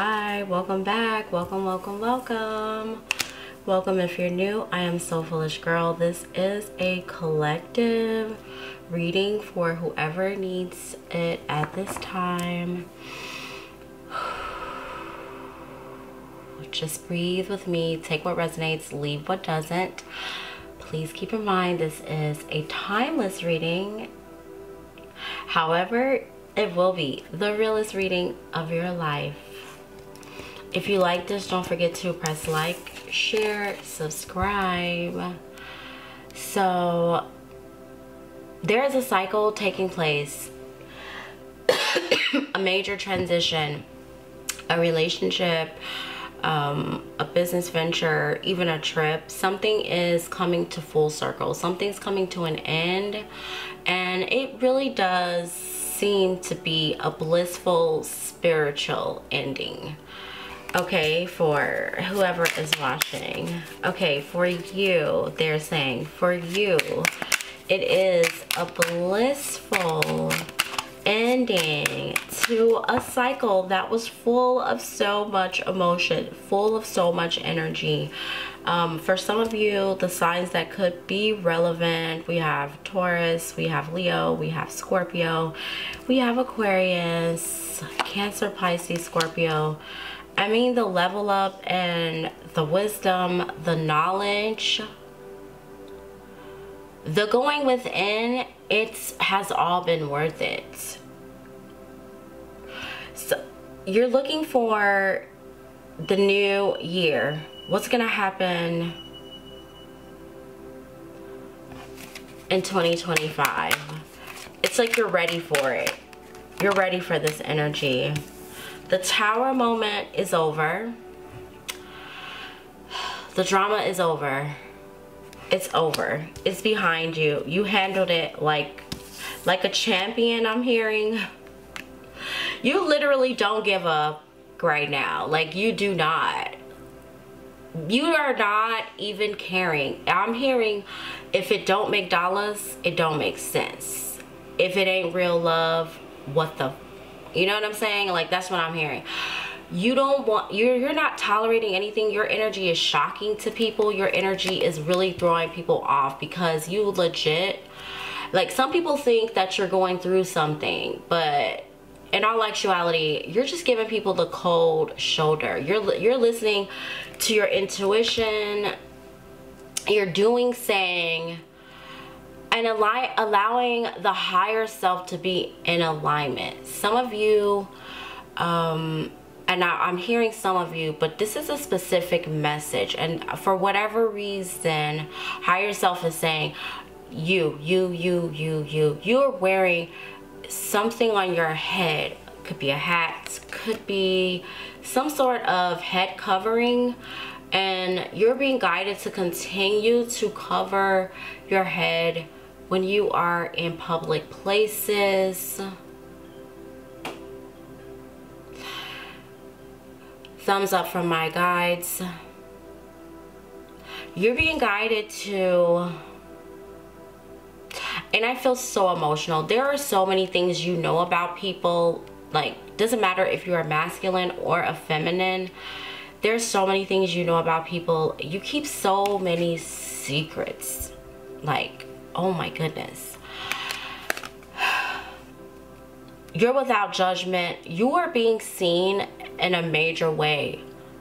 Hi, welcome back. Welcome if you're new. I am Soulfulish Girl. This is a collective reading for whoever needs it at this time. Just breathe with me. Take what resonates, leave what doesn't. Please keep in mind this is a timeless reading. However, it will be the realest reading of your life. If you like this, don't forget to press like, share, subscribe. So there is a cycle taking place, a major transition, a relationship, a business venture, even a trip. Something is coming to full circle. Something's coming to an end, and it really does seem to be a blissful spiritual ending. Okay, for whoever is watching. Okay, for you, they're saying for you it is a blissful ending to a cycle that was full of so much emotion, full of so much energy. For some of you, the signs that could be relevant, we have Taurus, we have Leo, we have Scorpio, we have Aquarius, Cancer, Pisces, Scorpio. I mean, the level up and the wisdom, the knowledge, the going within, it has all been worth it. So you're looking for the new year. What's gonna happen in 2025? It's like you're ready for it. You're ready for this energy. The Tower moment is over. The drama is over. It's over. It's behind you. You handled it like a champion, I'm hearing. You literally don't give up right now. Like, you do not. You are not even caring. I'm hearing, if it don't make dollars, it don't make sense. If it ain't real love, what the... You know what I'm saying? Like, that's what I'm hearing. You don't want, you're not tolerating anything. Your energy is shocking to people. Your energy is really throwing people off, because you legit, like, some people think that you're going through something, but in all actuality, you're just giving people the cold shoulder. You're listening to your intuition. You're doing, saying, and allowing the higher self to be in alignment. Some of you, and I'm hearing some of you, but this is a specific message. And for whatever reason, higher self is saying, you're wearing something on your head. Could be a hat, could be some sort of head covering. And you're being guided to continue to cover your head when you are in public places. Thumbs up from my guides. You're being guided to, and I feel so emotional. There are so many things you know about people. Like, doesn't matter if you're a masculine or a feminine. There's so many things you know about people. You keep so many secrets. Like, oh my goodness. You're without judgment. You are being seen in a major way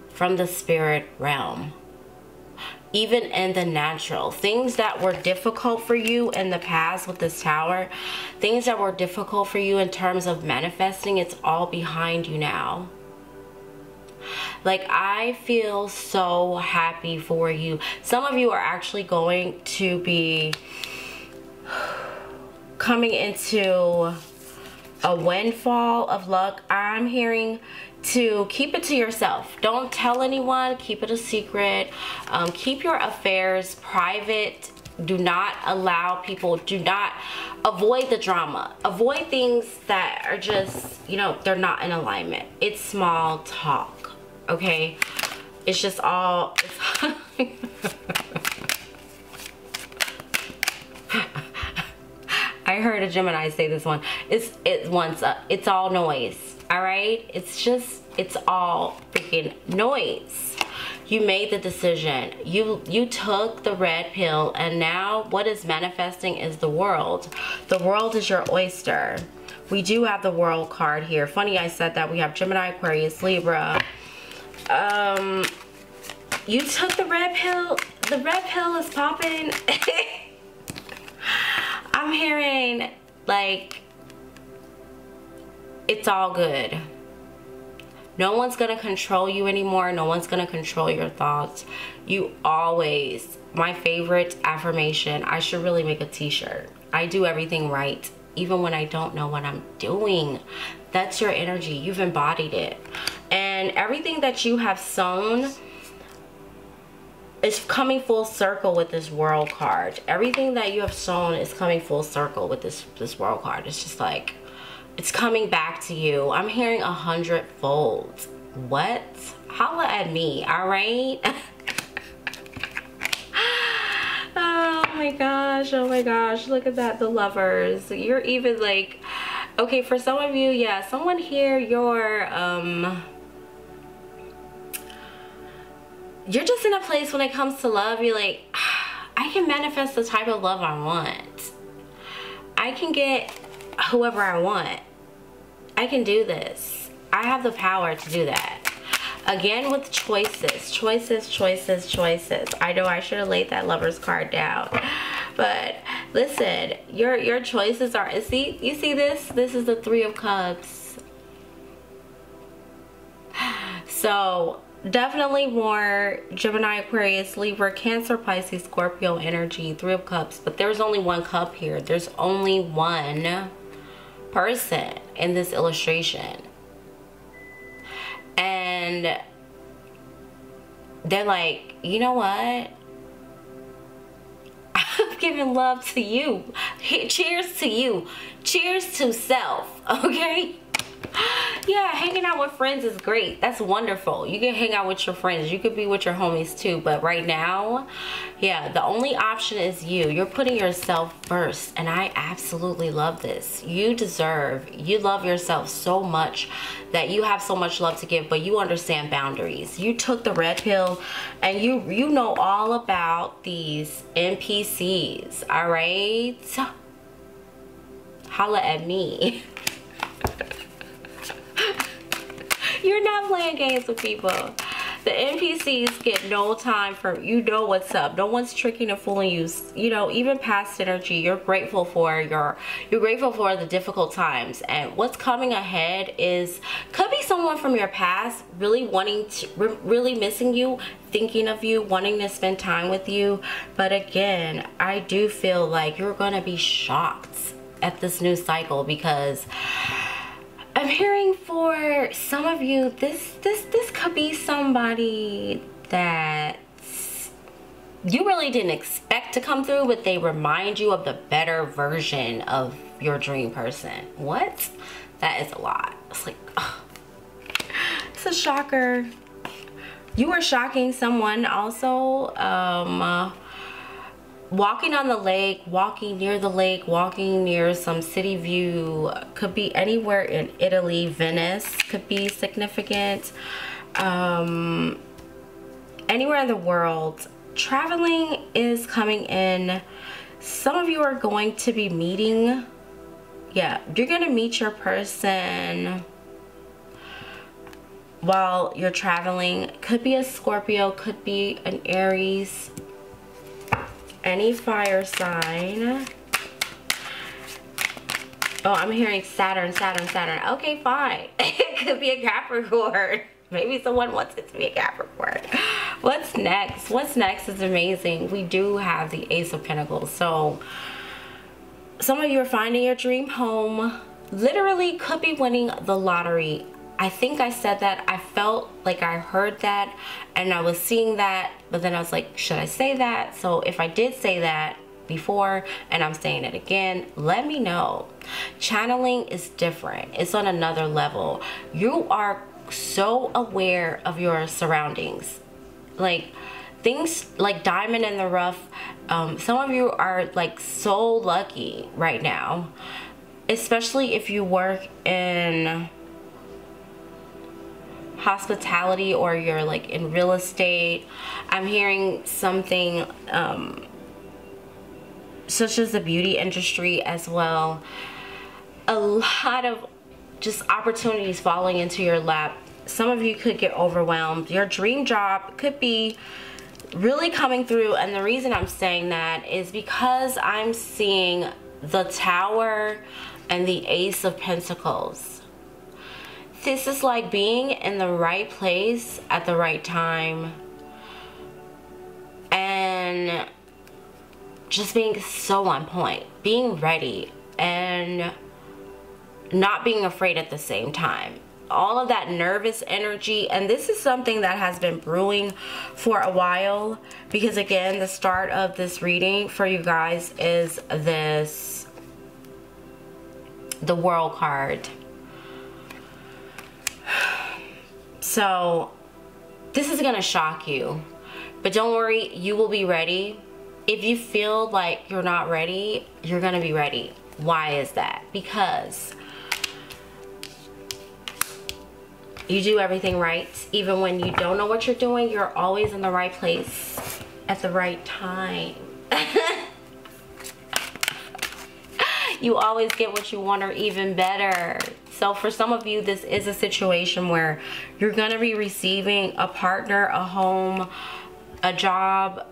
from the spirit realm, even in the natural. Things that were difficult for you in the past with this Tower, things that were difficult for you in terms of manifesting, it's all behind you now. Like, I feel so happy for you. Some of you are actually going to be coming into a windfall of luck. I'm hearing to keep it to yourself. Don't tell anyone. Keep it a secret. Keep your affairs private. Do not allow people, do not avoid the drama. Avoid things that are just, you know, they're not in alignment. It's small talk, okay? It's just all, I I heard a Gemini say this one. It's all noise. All right. It's all freaking noise. You made the decision. You took the red pill, and now what is manifesting is the world. The world is your oyster. We do have the world card here. Funny I said that. We have Gemini, Aquarius, Libra. You took the red pill. The red pill is popping. I'm hearing like it's all good. No one's gonna control you anymore. No one's gonna control your thoughts. You always, my favorite affirmation, I should really make a t-shirt. I do everything right, even when I don't know what I'm doing. That's your energy. You've embodied it. And everything that you have sown is coming full circle with this world card. Everything that you have sown is coming full circle with this world card. It's just like, it's coming back to you. I'm hearing 100-fold. What? Holla at me, all right? Oh my gosh, oh my gosh. Look at that, the lovers. You're even like, okay, for some of you, yeah, someone here, you're just in a place when it comes to love, you're like, I can manifest the type of love I want. I can get whoever I want. I can do this. I have the power to do that. Again with choices, choices, choices, choices. I know I should have laid that lover's card down, but listen, your choices are, see, you see this? This is the Three of Cups. So definitely more Gemini, Aquarius, Libra, Cancer, Pisces, Scorpio energy, Three of Cups, but there's only one cup here. There's only one person in this illustration, and they're like, you know what, I'm giving love to you. Cheers to you. Cheers to self. Okay. Yeah, hanging out with friends is great. That's wonderful. You can hang out with your friends. You could be with your homies too. But right now, yeah, the only option is you. You're putting yourself first. And I absolutely love this. You love yourself so much that you have so much love to give, but you understand boundaries. You took the red pill and you know all about these NPCs. All right? Holla at me. You're not playing games with people. The NPCs get no time for, you know what's up. No one's tricking and fooling you. You know, even past energy, you're grateful for the difficult times. And what's coming ahead is, could be someone from your past really wanting to, really missing you, thinking of you, wanting to spend time with you. But again, I do feel like you're gonna be shocked at this new cycle, because I'm hearing for some of you, this could be somebody that you really didn't expect to come through, but they remind you of the better version of your dream person. What? That is a lot. It's like, oh, it's a shocker. You are shocking someone also. Walking on the lake, walking near the lake, walking near some city view, could be anywhere in Italy. Venice could be significant. Anywhere in the world. Traveling is coming in. Some of you are going to be meeting. Yeah, you're going to meet your person while you're traveling. Could be a Scorpio, could be an Aries. Any fire sign. Oh, I'm hearing Saturn, Saturn, Saturn. Okay, fine. It could be a Capricorn. Maybe someone wants it to be a Capricorn. What's next? What's next is amazing. We do have the Ace of Pentacles. So some of you are finding your dream home. Literally could be winning the lottery. I think I said that. I felt like I heard that and I was seeing that, but then I was like, should I say that? So if I did say that before and I'm saying it again, let me know. Channeling is different. It's on another level. You are so aware of your surroundings. Like, things like diamond in the rough. Some of you are like so lucky right now, especially if you work in hospitality or you're like in real estate. I'm hearing something such as the beauty industry as well. A lot of just opportunities falling into your lap. Some of you could get overwhelmed. Your dream job could be really coming through, and the reason I'm saying that is because I'm seeing the Tower and the Ace of Pentacles. This is like being in the right place at the right time and just being so on point, being ready and not being afraid at the same time. All of that nervous energy, and this is something that has been brewing for a while, because again, the start of this reading for you guys is this, the World card. So this is gonna shock you, but don't worry, you will be ready. If you feel like you're not ready, you're gonna be ready. Why is that? Because you do everything right. Even when you don't know what you're doing, you're always in the right place at the right time. You always get what you want or even better. So for some of you, this is a situation where you're gonna be receiving a partner, a home, a job,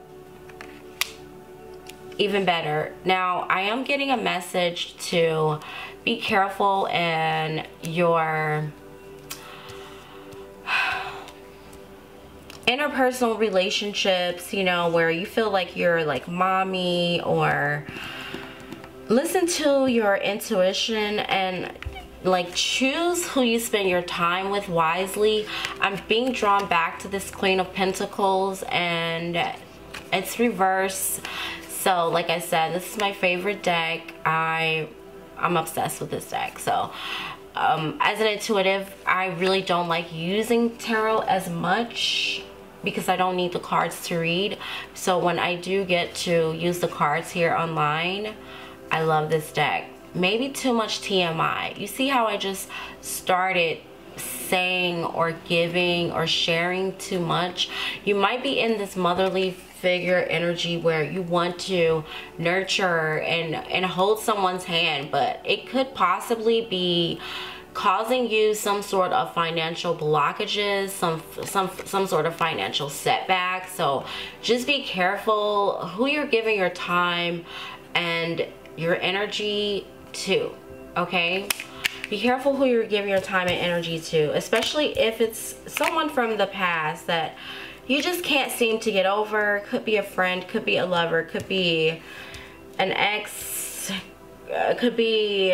even better. Now, I am getting a message to be careful in your interpersonal relationships, you know, where you feel like you're like mommy, or listen to your intuition and like choose who you spend your time with wisely. I'm being drawn back to this Queen of Pentacles and it's reverse. So like I said, this is my favorite deck. I'm obsessed with this deck. So as an intuitive, I really don't like using tarot as much because I don't need the cards to read. So when I do get to use the cards here online, I love this deck. Maybe too much TMI. You see how I just started saying or giving or sharing too much? You might be in this motherly figure energy where you want to nurture and hold someone's hand, but it could possibly be causing you some sort of financial blockages, some sort of financial setback. So just be careful who you're giving your time and your energy to, okay? Be careful who you're giving your time and energy to, especially if it's someone from the past that you just can't seem to get over. Could be a friend, could be a lover, could be an ex, could be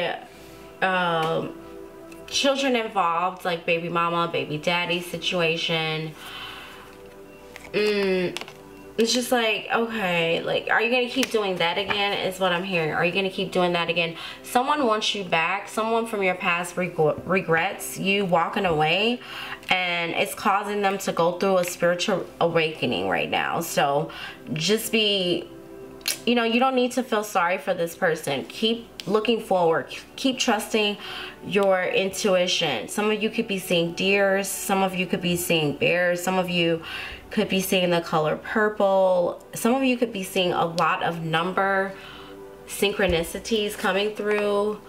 children involved, like baby mama, baby daddy situation. It's just like, okay, like, are you gonna keep doing that again is what I'm hearing. Are you gonna keep doing that again? Someone wants you back. Someone from your past regrets you walking away, and it's causing them to go through a spiritual awakening right now. So just be, you know, you don't need to feel sorry for this person. Keep looking forward. Keep trusting your intuition. Some of you could be seeing deers. Some of you could be seeing bears. Some of you could be seeing the color purple. Some of you could be seeing a lot of number synchronicities coming through.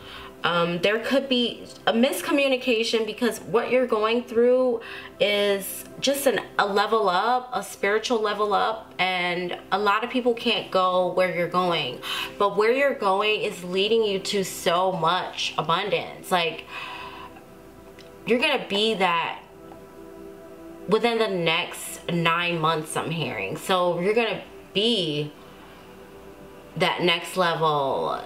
There could be a miscommunication because what you're going through is just a level up, a spiritual level up, and a lot of people can't go where you're going, but where you're going is leading you to so much abundance. Like, you're gonna be that within the next 9 months, I'm hearing. So you're gonna be that next level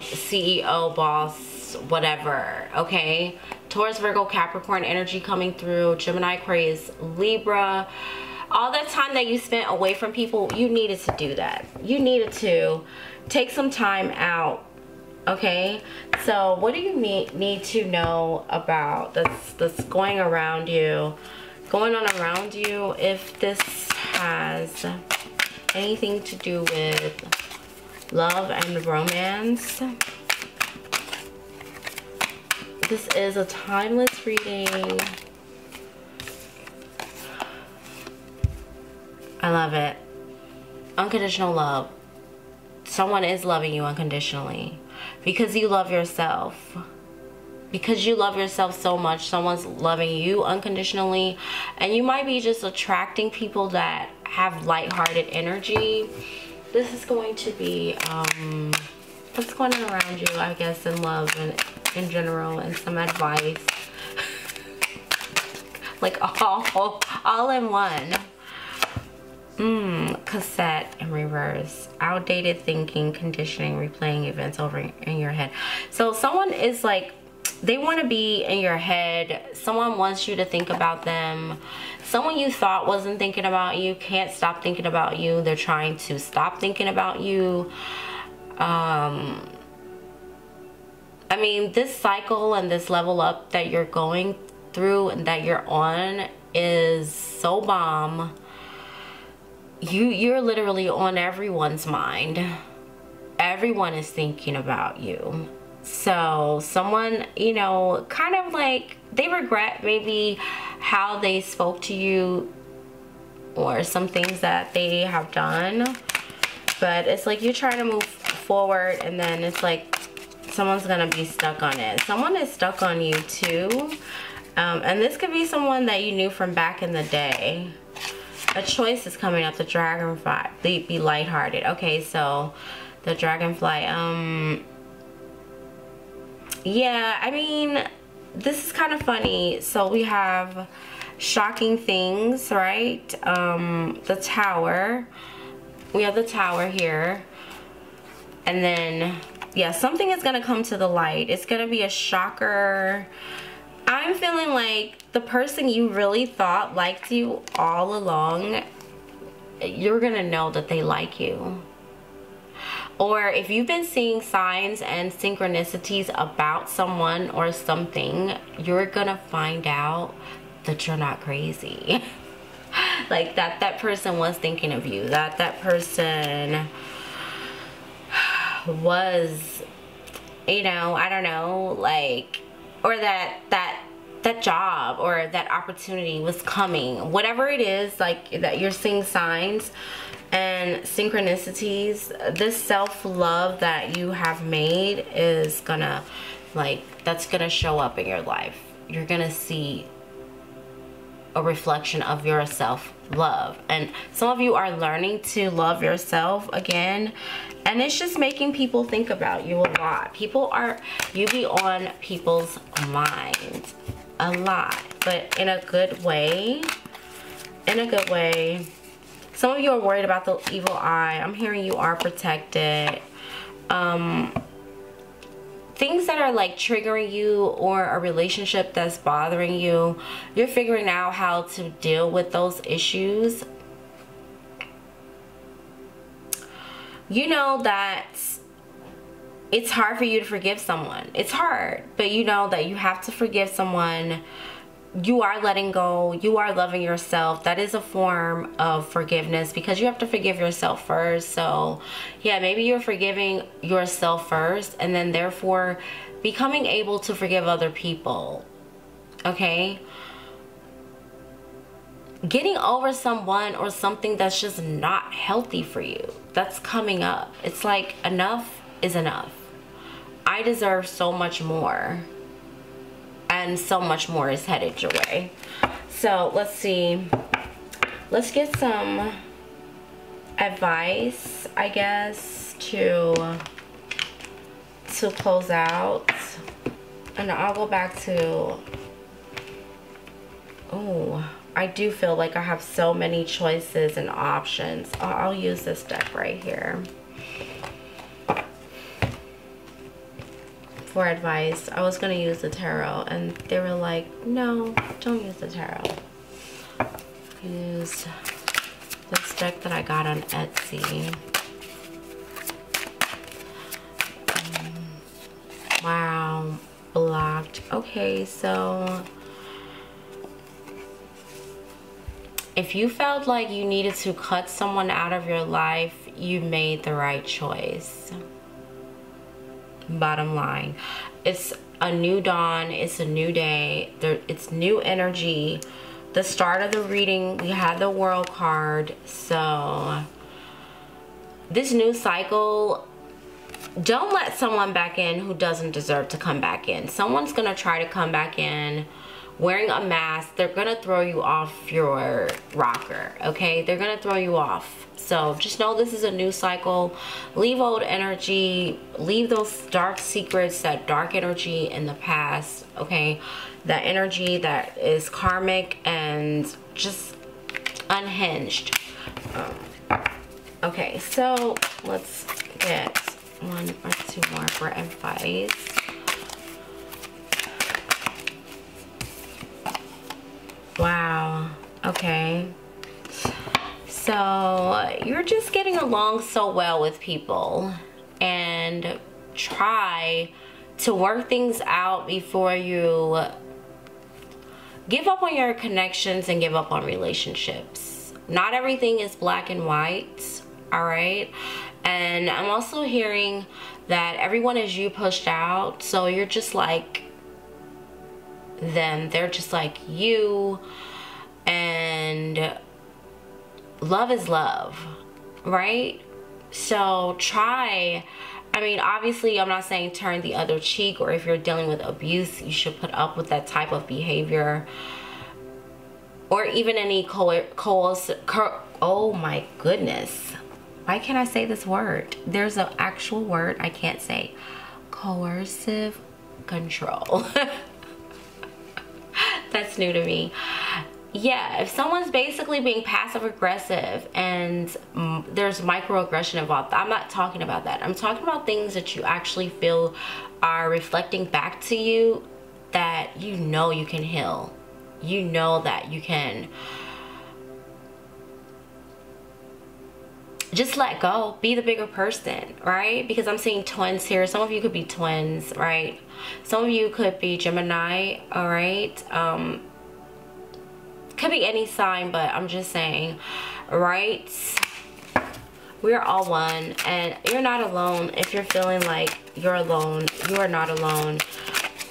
CEO, boss, whatever, okay? Taurus, Virgo, Capricorn energy coming through. Gemini, Aquarius, Libra. All that time that you spent away from people, you needed to do that. You needed to take some time out, okay? So what do you need to know about that's going around you? Going on around you, if this has anything to do with love and romance. This is a timeless reading. I love it. Unconditional love. Someone is loving you unconditionally because you love yourself. Because you love yourself so much, someone's loving you unconditionally. And you might be just attracting people that have lighthearted energy. This is going to be what's going on around you, I guess, in love and in general, and some advice. Like all in one. Cassette in reverse. Outdated thinking, conditioning, replaying events over in your head. So someone is like, they want to be in your head. Someone wants you to think about them. Someone you thought wasn't thinking about you can't stop thinking about you. They're trying to stop thinking about you. I mean, this cycle and this level up that you're going through and that you're on is so bomb. You're literally on everyone's mind. Everyone is thinking about you. So someone, you know, kind of like they regret maybe how they spoke to you or some things that they have done. But it's like you're trying to move forward, and then it's like someone's gonna be stuck on it. Someone is stuck on you too. And this could be someone that you knew from back in the day. A choice is coming up. The dragonfly. Be lighthearted. Okay, so the dragonfly. Yeah, I mean, this is kind of funny. So we have shocking things, right? The tower. We have the tower here. And then, yeah, something is going to come to the light. It's going to be a shocker. I'm feeling like the person you really thought liked you all along, you're gonna know that they like you. Or if you've been seeing signs and synchronicities about someone or something, you're gonna find out that you're not crazy. Like that person was thinking of you, that person was, you know, I don't know, like, or that job or that opportunity was coming. Whatever it is, like, that you're seeing signs and synchronicities, this self-love that you have made is gonna, like, that's gonna show up in your life. You're gonna see a reflection of your self-love. And some of you are learning to love yourself again. And it's just making people think about you a lot. You be on people's minds a lot, but in a good way. In a good way. Some of you are worried about the evil eye. I'm hearing you are protected. Things that are like triggering you or a relationship that's bothering you, you're figuring out how to deal with those issues. You know that it's hard for you to forgive someone. It's hard, but you know that you have to forgive someone. You are letting go. You are loving yourself. That is a form of forgiveness because you have to forgive yourself first. So yeah, maybe you're forgiving yourself first and then therefore becoming able to forgive other people. Okay? Getting over someone or something that's just not healthy for you. That's coming up. It's like enough is enough. I deserve so much more. And so much more is headed your way. So let's see. Let's get some advice, I guess, to close out. And I'll go back to... Ooh. I do feel like I have so many choices and options. I'll use this deck right here for advice. I was going to use the tarot and they were like, no, don't use the tarot. Use this deck that I got on Etsy. Wow, blocked. Okay, so... If you felt like you needed to cut someone out of your life, you made the right choice. Bottom line, it's a new dawn, it's a new day, it's new energy. The start of the reading, we had the World card, so this new cycle, don't let someone back in who doesn't deserve to come back in. Someone's gonna try to come back in wearing a mask. They're gonna throw you off your rocker, okay? They're gonna throw you off. So just know this is a new cycle. Leave old energy, leave those dark secrets, that dark energy in the past, okay? That energy that is karmic and just unhinged. Okay, so let's get one or two more for advice. Wow, okay. So you're just getting along so well with people, and try to work things out before you give up on your connections and give up on relationships. Not everything is black and white, all right? And I'm also hearing that everyone is you pushed out, so you're just like them, they're just like you, and love is love, right? So try, I mean, obviously I'm not saying turn the other cheek, or if you're dealing with abuse, you should put up with that type of behavior, or even any oh my goodness, why can't I say this word? There's an actual word I can't say. Coercive control. That's new to me. Yeah, if someone's basically being passive aggressive and there's microaggression involved, I'm not talking about that. I'm talking about things that you actually feel are reflecting back to you that you know you can heal. You know that you can just let go, be the bigger person, right? Because I'm seeing twins here. Some of you could be twins, right? Some of you could be Gemini, all right? Could be any sign, but I'm just saying, right? We're all one, and you're not alone. If you're feeling like you're alone, you are not alone.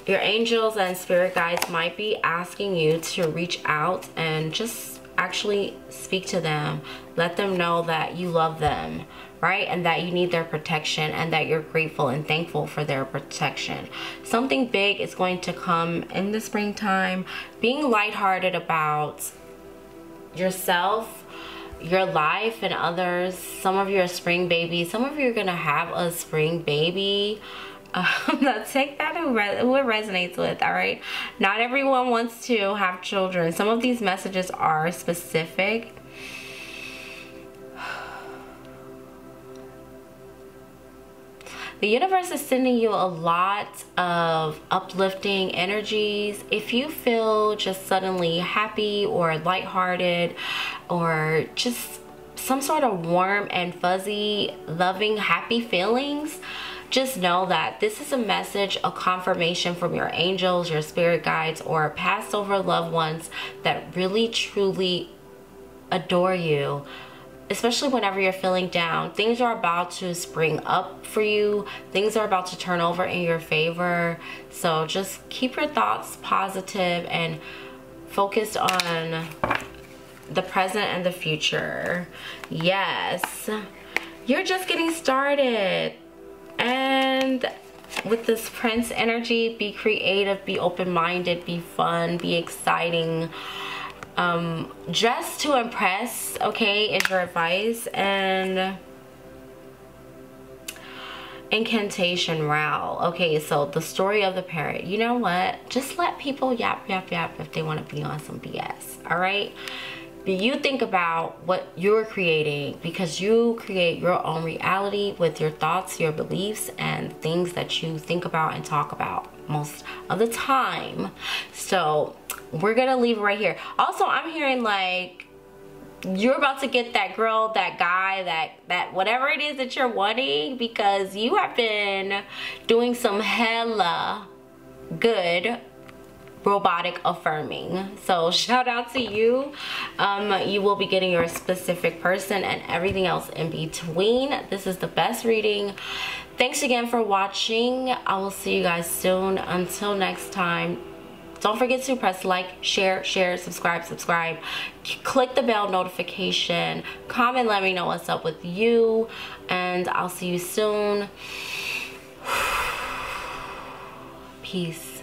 Your angels and spirit guides might be asking you to reach out and just actually speak to them. Let them know that you love them, right? And that you need their protection, and that you're grateful and thankful for their protection. Something big is going to come in the springtime. Being lighthearted about yourself, your life, and others. Some of you are spring babies. Some of you are gonna have a spring baby. Now take that who it resonates with, all right? Not everyone wants to have children. Some of these messages are specific. The universe is sending you a lot of uplifting energies. If you feel just suddenly happy or lighthearted, or just some sort of warm and fuzzy, loving, happy feelings, just know that this is a message, a confirmation from your angels, your spirit guides, or passed over loved ones that really, truly adore you. Especially whenever you're feeling down, things are about to spring up for you. Things are about to turn over in your favor. So just keep your thoughts positive and focused on the present and the future. Yes, you're just getting started. And with this Prince energy, be creative, be open-minded, be fun, be exciting. Dress to impress, okay, is your advice. And incantation row, okay, so the story of the parrot. You know what, just let people yap yap yap if they want to be on some BS, all right? But you think about what you're creating, because you create your own reality with your thoughts, your beliefs, and things that you think about and talk about most of the time. So we're gonna leave it right here. Also, I'm hearing like you're about to get that girl, that guy, that whatever it is that you're wanting, because you have been doing some hella good robotic affirming. So shout out to you. You will be getting your specific person and everything else in between. This is the best reading. Thanks again for watching. I will see you guys soon. Until next time, don't forget to press like, share, subscribe, click the bell notification, comment, let me know what's up with you, and I'll see you soon. Peace.